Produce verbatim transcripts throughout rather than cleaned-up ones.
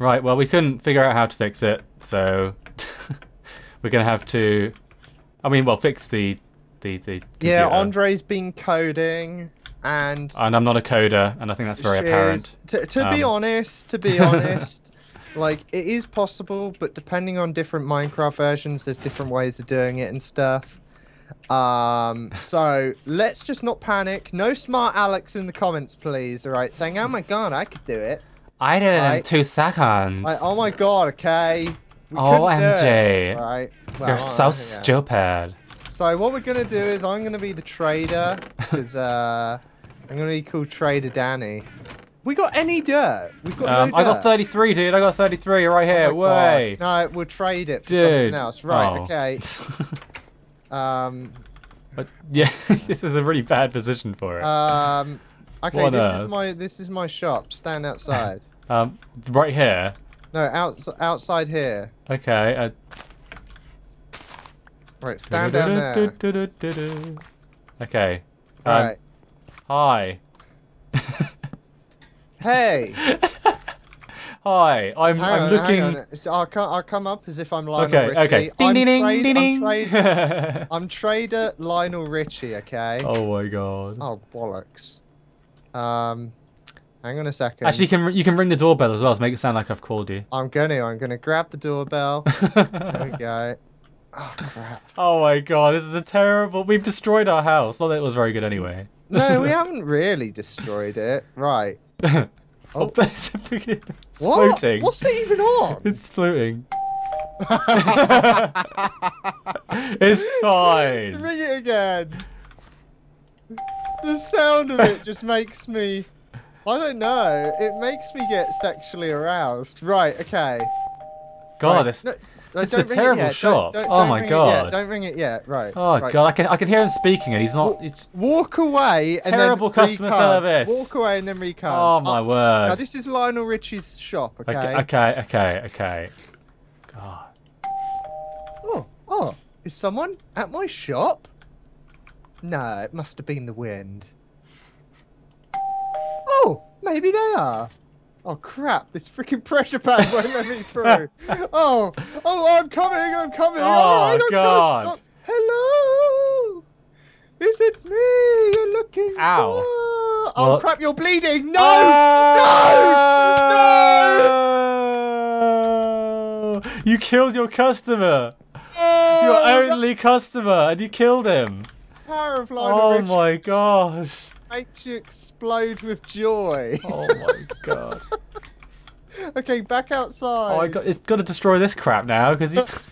Right, well, we couldn't figure out how to fix it, so we're going to have to... I mean, well, fix the... the, the yeah, Andre's been coding, and... And I'm not a coder, and I think that's very apparent. To, to um, be honest, to be honest, like, it is possible, but depending on different Minecraft versions, there's different ways of doing it and stuff. Um, so let's just not panic. No smart Alex in the comments, please, all right? Saying, oh my god, I could do it. I did it right. in two seconds. Like, oh my god, okay. We O M G. Right. Well, You're so know, stupid. So what we're going to do is I'm going to be the trader, because uh, I'm going to be called Trader Danny. We got any dirt? We've got um, no dirt. I got thirty-three, dude. I got thirty-three right here. Oh Way. God. No, we'll trade it for dude. something else. Right, oh. okay. um, but, yeah, this is a really bad position for it. Um... Okay, what this earth? is my this is my shop. Stand outside. um, right here. No, out, outside here. Okay. Uh... Right, stand down there. Okay. Um, right. Hi. Hey. Hi. I'm hang I'm on, looking. Hang on. I'll come I'll come up as if I'm Lionel okay, Richie. Okay. Ding, I'm ding, ding, ding, ding. I'm, tra I'm trader Lionel Richie. Okay. Oh my god. Oh bollocks. Um, hang on a second. Actually, you can you can ring the doorbell as well to make it sound like I've called you. I'm gonna I'm gonna grab the doorbell. There we go. Oh crap! Oh my god, this is a terrible. We've destroyed our house. Not that it was very good anyway. No, we haven't really destroyed it. Right. oh, oh that's a big, it's what? floating. What's it even on? It's floating. It's fine. Ring it again. The sound of it just makes me, I don't know, it makes me get sexually aroused. Right, okay. God, right. this, no, no, this is a terrible shot. Don't, don't, oh don't my God. Don't ring it yet, right. Oh right. God, I can I can hear him speaking and he's not... Walk, it's walk away and terrible then customer recon. service. Walk away and then recon. Oh my oh, word. Now this is Lionel Richie's shop, okay? Okay, okay, okay. okay. God. Oh, oh, is someone at my shop? No, it must have been the wind. Oh, maybe they are. Oh, crap. This freaking pressure pad won't let me through. Oh, oh, I'm coming, I'm coming. Oh, oh my God. Stop. Hello. Is it me you're looking Ow. for? Oh, what? Crap, you're bleeding. No, oh! no, no. You killed your customer. Oh, your only that's... customer, and you killed him. Power of Lionel oh Richie my gosh! Makes you explode with joy. Oh my god! Okay, back outside. Oh, I got, it's got to destroy this crap now because he's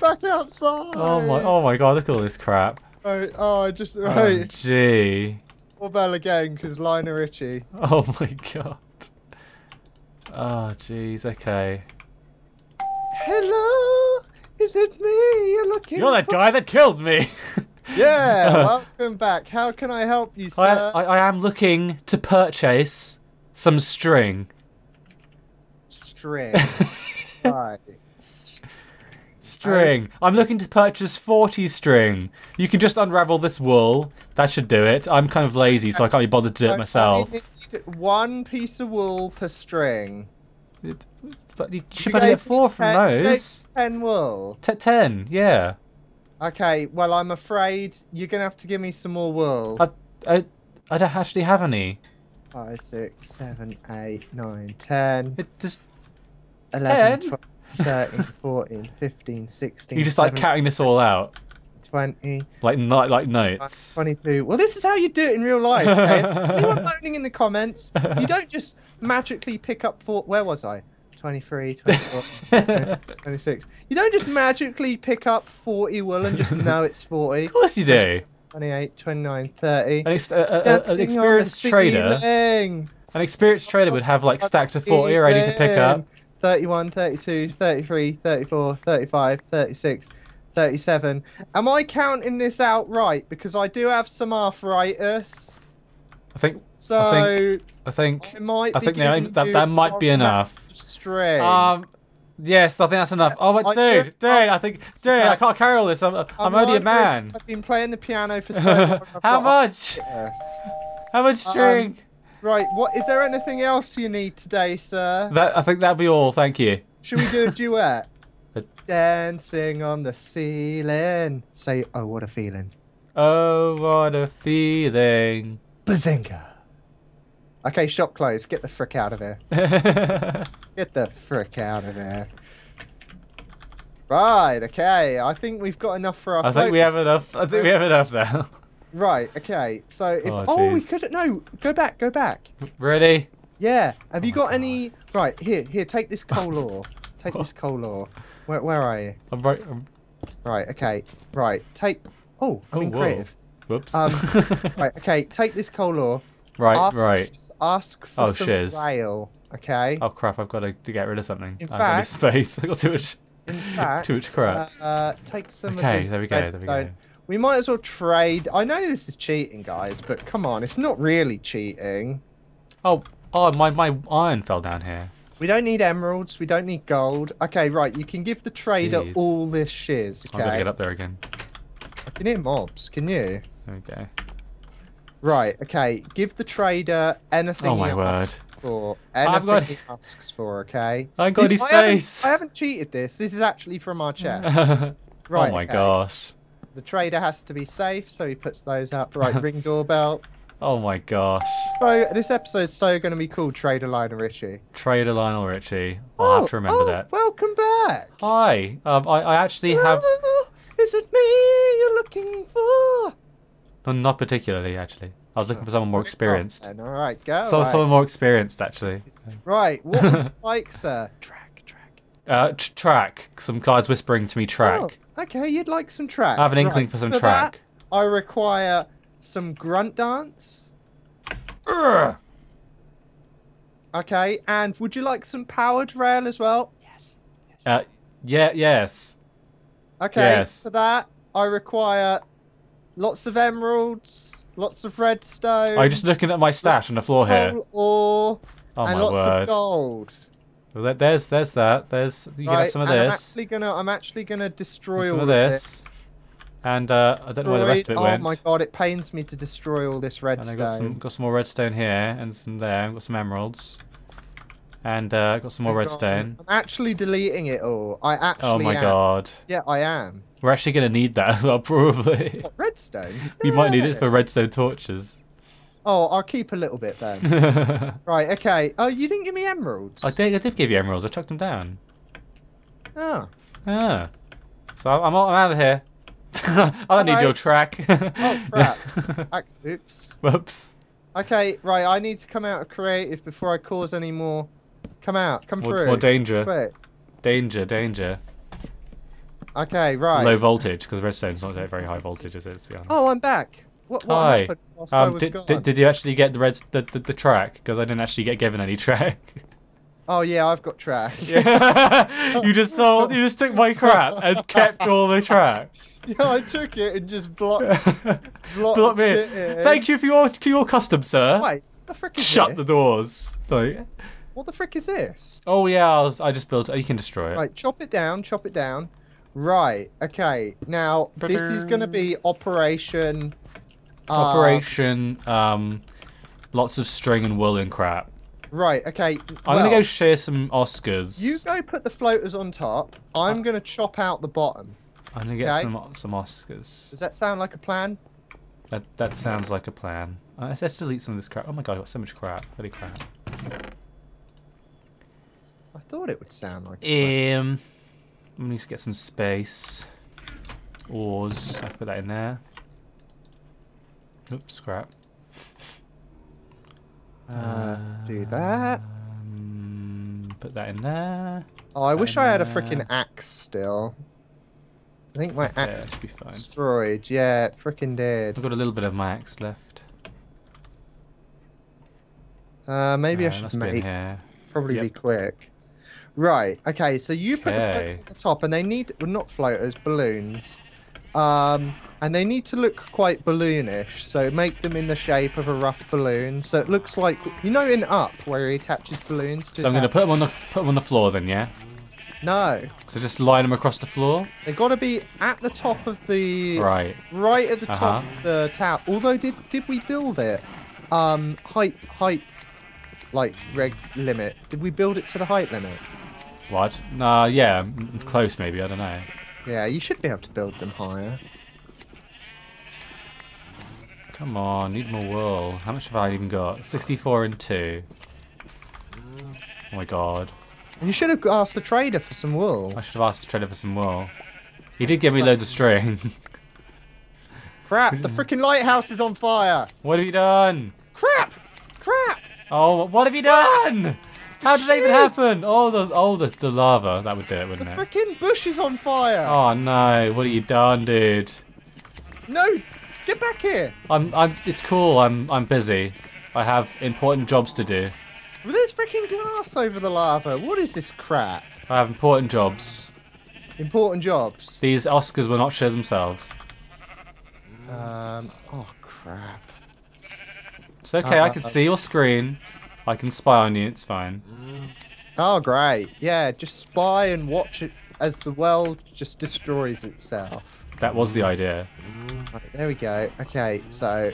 back outside. Oh my! Oh my god! Look at all this crap. Oh, oh I just right. Oh, gee. Or bell again because Lionel Richie. Oh my god! Oh jeez. Okay. Hello, is it me you're looking? You're that guy that killed me. Yeah, welcome back. How can I help you, sir? I, I, I am looking to purchase some string. String. Right. String. And... I'm looking to purchase forty string. You can just unravel this wool. That should do it. I'm kind of lazy, so I can't be bothered to do it myself. One piece of wool per string. It, but you should probably get four from those. Ten wool. T ten, yeah. Okay, well, I'm afraid you're going to have to give me some more wool. I, I, I don't actually have any. five, six, seven, eight, nine, ten. It just... eleven, twelve, thirteen, fourteen, fifteen, sixteen, You're just like counting this all out. twenty. Like, not, like notes. twenty-two. Well, this is how you do it in real life, okay? Anyone moaning in the comments, you don't just magically pick up four... Where was I? twenty-three, twenty-four, twenty-six. You don't just magically pick up forty wool and just know it's forty. Of course you do. twenty-eight, twenty-nine, thirty. An, ex a, a, an experienced trader. An experienced trader would have like stacks of forty ready to pick up. thirty-one, thirty-two, thirty-three, thirty-four, thirty-five, thirty-six, thirty-seven. Am I counting this out right? Because I do have some arthritis. I think. So I think I think, I I think they, that that might be enough. String. Um, yes, I think that's enough. Oh, but I, dude, dude, I think, dude, I can't carry all this. I'm, I'm, I'm only a man. I've been playing the piano for so long. How much? Yes. How much string? Um, Right, what is there anything else you need today, sir? That I think that'll be all, thank you. Should we do a duet? Dancing on the ceiling. Say, oh, what a feeling. Oh, what a feeling. Bazinga. Okay, shop closed. Get the frick out of here. Get the frick out of here. Right, okay. I think we've got enough for our I think we have enough. I think we have enough now. Right, okay. So if... Oh, oh we couldn't... No, go back, go back. Ready? Yeah. Have oh you got any... Right, here, here, take this coal ore. Take this coal ore. Where, where are you? I'm right... I'm... Right, okay. Right, take... Oh, I'm oh, creative. Whoops. Um, right, okay, take this coal ore. Right, ask, right. Ask for oh, some shiz. rail, okay? Oh, crap, I've got to, to get rid of something. In fact... Out of space. I've got too much... In fact... too much crap. Uh, uh, take some okay, of this there we go, redstone. There we go. We might as well trade. I know this is cheating, guys, but come on, it's not really cheating. Oh, oh, my, my iron fell down here. We don't need emeralds. We don't need gold. Okay, right. You can give the trader Jeez. all this shiz. Okay. I'm gonna get up there again. I can hear mobs. Can you? Okay. Right. Okay. Give the trader anything. Oh my word. For anything I've got... he asks for. Okay. I got this, his I face. Haven't, I haven't cheated this. This is actually from our chest. Right. Oh my okay. gosh. The trader has to be safe, so he puts those up. Right. Ring doorbell. Oh my gosh. So, this episode's so going to be called Trader Lionel Richie. Trader Lionel Richie. I'll oh, have to remember oh, that. Welcome back. Hi. Um, I, I actually have... Is it me you're looking for? No, not particularly, actually. I was looking for someone more experienced. Oh, all right, go. So, right. Someone more experienced, actually. Right. What would you like, sir? Track, track. Uh, tr track. Some guy's whispering to me track. Oh, okay, you'd like some track. I have an inkling right. for some for track. That, I require... some grunt dance. Urgh. Okay, and would you like some powered rail as well? Yes. yes. Uh, yeah, yes. Okay, yes. For that, I require lots of emeralds, lots of redstone. Are you just looking at my stash on the floor here? Ore, oh and my lots word. of gold. Well, there's, there's that. There's you right, can have some of and this. I'm actually gonna, I'm actually gonna destroy some all of this. Of And uh, I don't know where the rest of it oh went. Oh my god, it pains me to destroy all this redstone. And I got some, got some more redstone here and some there. I've got some emeralds. And uh, got some more oh redstone. God. I'm actually deleting it all. I actually am. Oh my am. god. Yeah, I am. We're actually going to need that as well, probably. What, redstone? We yeah. might need it for redstone torches. Oh, I'll keep a little bit then. Right, okay. Oh, you didn't give me emeralds. I did, I did give you emeralds. I chucked them down. Oh. Yeah. So I'm, I'm out of here. I don't need right. your track. Oh crap! I, oops. Whoops. Okay, right. I need to come out of creative before I cause any more. Come out. Come more, through. More danger. Quick. Danger. Danger. Okay, right. Low voltage because redstone's not very high voltage, is it? To be honest. Oh, I'm back. What, what Hi. happened whilst um, I was did, gone? Did, did you actually get the red the the, the track? Because I didn't actually get given any track. Oh yeah, I've got track. Yeah. You just sold. You just took my crap and kept all the track. Yeah, I took it and just blocked, blocked, blocked me. It. Thank you for your for your custom, sir. Wait, what the frick is Shut this? Shut the doors. Like, what the frick is this? Oh yeah, I, was, I just built it. You can destroy it. Right, chop it down, chop it down. Right, okay. Now this is going to be operation. Uh, operation. Um, lots of string and wool and crap. Right, okay. I'm well, going to go share some Oscars. You go put the floaters on top. I'm going to chop out the bottom. I'm gonna get okay. some some Oscars. Does that sound like a plan? That that sounds like a plan. Uh, let's, let's delete some of this crap. Oh my god, I've got so much crap. Holy crap! I thought it would sound like. A um, plan. I need to get some space. Ores. I put that in there. Oops, crap. Uh, uh, do that. Um, put that in there. Oh, I wish I had a freaking axe still. I think my axe yeah, be fine. destroyed. Yeah, it frickin' did. I've got a little bit of my axe left. Uh, maybe no, I should make. Be probably yep. be quick. Right. Okay. So you okay. put the floaters at the top, and they need well, not floaters, balloons. Um, and they need to look quite balloonish. So make them in the shape of a rough balloon. So it looks like you know in Up where he attaches balloons. To so I'm going to put them on the put them on the floor then. Yeah. No. So just line them across the floor? They've got to be at the top of the... Right. Right at the uh-huh. top of the tower. Although, did did we build it? Um, height, height, like, reg limit. Did we build it to the height limit? What? Nah, uh, yeah, close maybe, I don't know. Yeah, you should be able to build them higher. Come on, need more wool. How much have I even got? sixty-four and two. Oh my god. You should have asked the trader for some wool. I should have asked the trader for some wool. He did give me loads of string. Crap, the freaking lighthouse is on fire! What have you done? Crap! Crap! Oh, what have you done? How did that even happen? Oh, the, oh the, the lava. That would do it, wouldn't it? The freaking bush is on fire! Oh no, what have you done, dude? No, get back here! I'm, I'm, it's cool, I'm, I'm busy. I have important jobs to do. Well, there's freaking glass over the lava. What is this crap? I have important jobs. Important jobs? These Oscars will not show themselves. Um, oh crap. It's okay, uh, I can uh, see your screen. I can spy on you, it's fine. Oh great, yeah, just spy and watch it as the world just destroys itself. That was the idea. Right, there we go, okay, so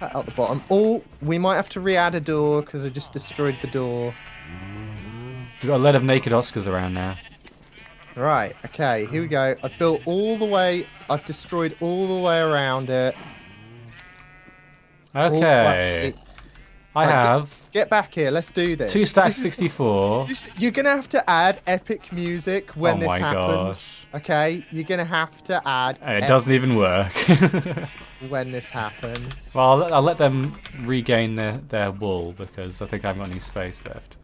cut out the bottom. Oh, we might have to re-add a door because I just destroyed the door. We've got a lot of naked Oscars around now. Right, okay, here we go. I've built all the way, I've destroyed all the way around it. Okay. I right, have. Get, get back here, let's do this. Two stacks sixty-four. You're going to have to add epic music when oh this happens. Oh my gosh. Okay, you're going to have to add. Hey, it doesn't even work. when this happens. Well, I'll, I'll let them regain their, their wool because I think I haven't got any space left.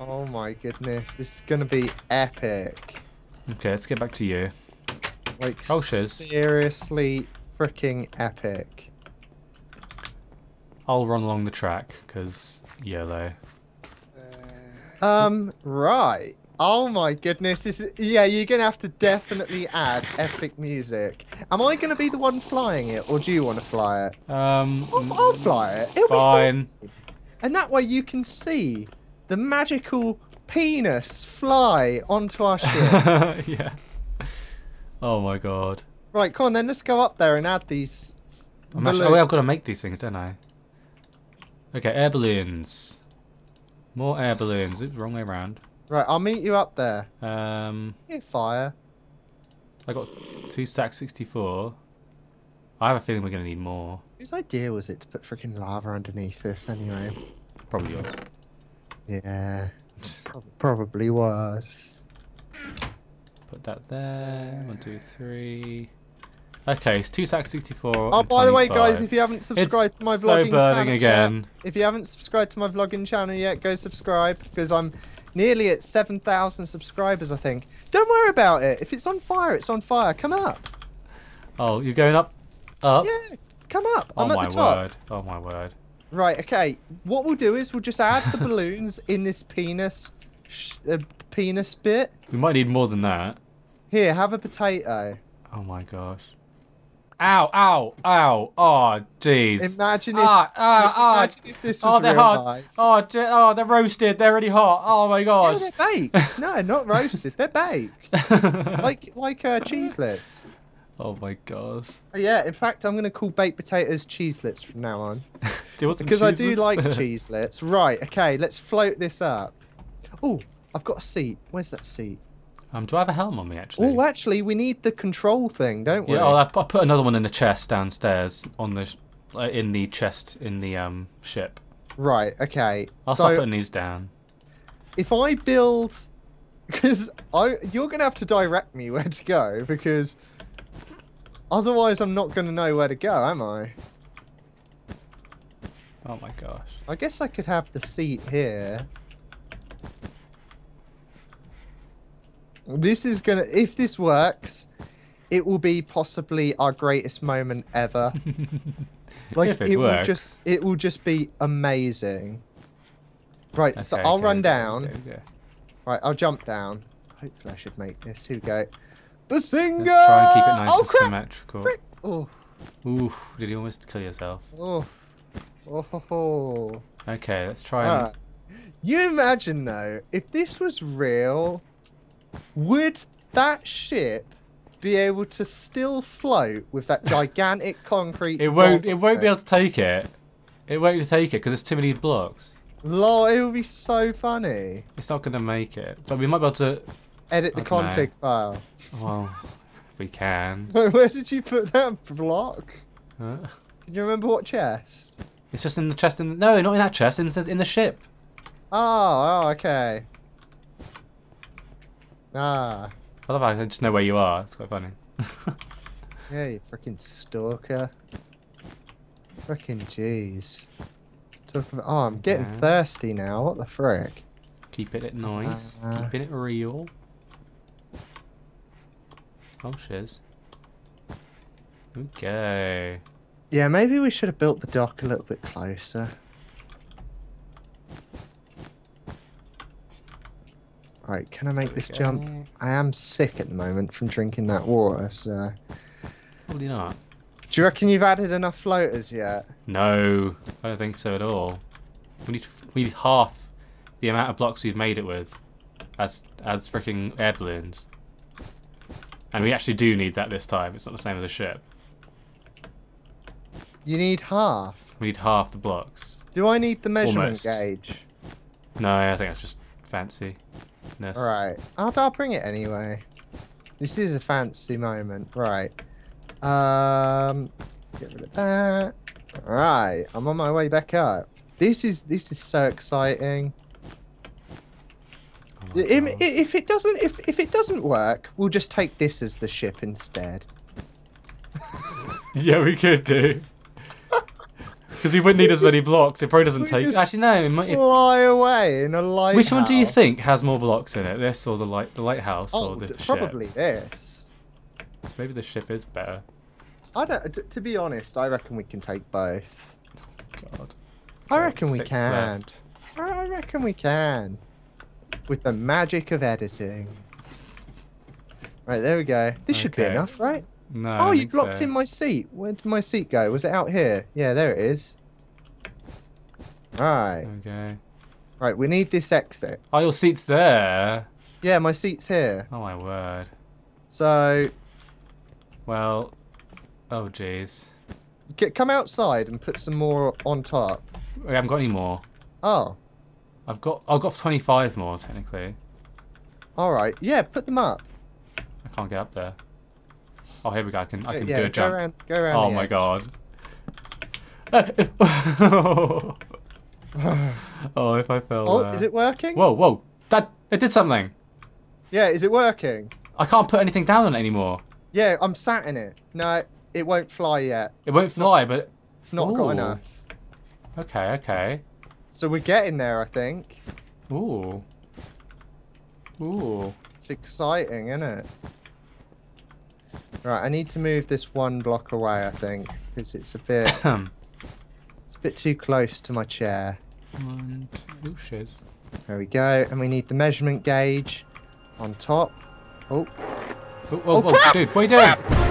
Oh my goodness, this is going to be epic. Okay, let's get back to you. Like, oh, seriously freaking epic. I'll run along the track, because yellow. Um, right. Oh my goodness. This is, yeah, you're going to have to definitely add epic music. Am I going to be the one flying it, or do you want to fly it? Um, I'll, I'll fly it. It'll fine. Be fine. And that way you can see the magical... penis fly onto our ship. yeah. Oh my god. Right, come on then, let's go up there and add these. I'm actually, oh, I've got to make these things, don't I? Okay, air balloons. More air balloons. Oops, wrong way around. Right, I'll meet you up there. Um. Here, fire. I got two stacks sixty-four. I have a feeling we're going to need more. Whose idea was it to put freaking lava underneath this anyway? Probably yours. Yeah. Probably was. Put that there. One, two, three. Okay, it's two sack sixty-four. Oh, by the way, guys, if you haven't subscribed it's to my vlogging so burning channel again. Yet, if you haven't subscribed to my vlogging channel yet, go subscribe because I'm nearly at seven thousand subscribers, I think. Don't worry about it. If it's on fire, it's on fire. Come up. Oh, you're going up? Up? Yeah. Come up. Oh, I'm at the top. Oh my word. Oh my word. Right, okay. What we'll do is we'll just add the balloons in this penis sh uh, penis bit. We might need more than that. Here, have a potato. Oh my gosh. Ow, ow, ow. Oh, jeez. Imagine, ah, ah, imagine ah. if this was oh, they're real hot. Oh, oh, they're roasted. They're really hot. Oh my gosh. No, they're baked. no, not roasted. They're baked. like like uh, cheeselets. Oh my gosh. Yeah, in fact, I'm going to call baked potatoes cheeselets from now on. do you want because I do like cheeselets. Right, okay, let's float this up. Oh, I've got a seat. Where's that seat? Um, do I have a helm on me, actually? Oh, actually, we need the control thing, don't we? Yeah, I'll, I'll put another one in the chest downstairs, on the, uh, in the chest, in the um ship. Right, okay. I'll so start putting these down. If I build... Because I, you're going to have to direct me where to go, because... Otherwise, I'm not going to know where to go, am I? Oh my gosh. I guess I could have the seat here. This is going to... If this works, it will be possibly our greatest moment ever. like, if it, it works. Will just, it will just be amazing. Right, okay, so I'll okay, run down. Okay, okay. Right, I'll jump down. Hopefully I should make this. Here we go. Bazinga! Let's try and keep it nice oh, and crap. Symmetrical. Frick. Oh. Ooh, did you almost kill yourself? Oh. Oh ho, ho. Okay, let's try and... Right. You imagine though, if this was real, would that ship be able to still float with that gigantic concrete... It won't, it won't be able to take it. It won't take it because there's too many blocks. Lol, it would be so funny. It's not going to make it. But we might be able to... Edit the config file. Well, if we can. Where did you put that block? Huh? Can you remember what chest? It's just in the chest. In the... No, not in that chest. In the, in the ship. Oh, oh, okay. Ah. Otherwise, I just know where you are. It's quite funny. Yeah, you freaking stalker. Freaking jeez. Oh, I'm getting yeah. thirsty now. What the frick? Keep it nice. Uh, Keeping it real. Oh, shiz. Okay. Yeah, maybe we should have built the dock a little bit closer. Alright, can I make this go. jump? I am sick at the moment from drinking that water, so... Probably not. Do you reckon you've added enough floaters yet? No, I don't think so at all. We need we need half the amount of blocks we've made it with, as as freaking air balloons. And we actually do need that this time. It's not the same as a ship. You need half. We need half the blocks. Do I need the measurement Almost. gauge? No, I think that's just fanciness. All right, I'll I'll bring it anyway. This is a fancy moment, right? Um, get rid of that. All right, I'm on my way back up. This is this is so exciting. Oh if, if it doesn't if if it doesn't work, we'll just take this as the ship instead. Yeah, we could do. Because we wouldn't need we as just, many blocks. It probably doesn't take. Actually, no. It might, it... Fly away in a lighthouse. Which one do you think has more blocks in it? This or the light the lighthouse oh, or the probably ship? Probably this. So maybe the ship is better. I don't. To be honest, I reckon we can take both. God. I reckon we can. Left. I reckon we can. With the magic of editing. Right, there we go. This okay. should be enough, right? No. Oh, you blocked so. in my seat. Where did my seat go? Was it out here? Yeah, there it is. Right. Okay. Right, we need this exit. Oh, your seat's there. Yeah, my seat's here. Oh my word. So. Well, oh jeez. Come outside and put some more on top. I haven't got any more. Oh. I've got I've got twenty-five more technically. All right. Yeah, put them up. I can't get up there. Oh, here we go. I can I can yeah, do a go jump. Around, go around. Oh my edge. god. Oh, if I fell. Oh, there. Is it working? Whoa, whoa! That it did something. Yeah, is it working? I can't put anything down on it anymore. Yeah, I'm sat in it. No, it won't fly yet. It won't it's fly, not, but... It's not Ooh. got enough. Okay, okay. So we're getting there, I think. Ooh. Ooh. It's exciting, isn't it? Right, I need to move this one block away, I think. Because it's a bit... it's a bit too close to my chair. One, two, shiz. There we go. And we need the measurement gauge on top. Oh. Oh, oh, oh, oh dude, what are you doing?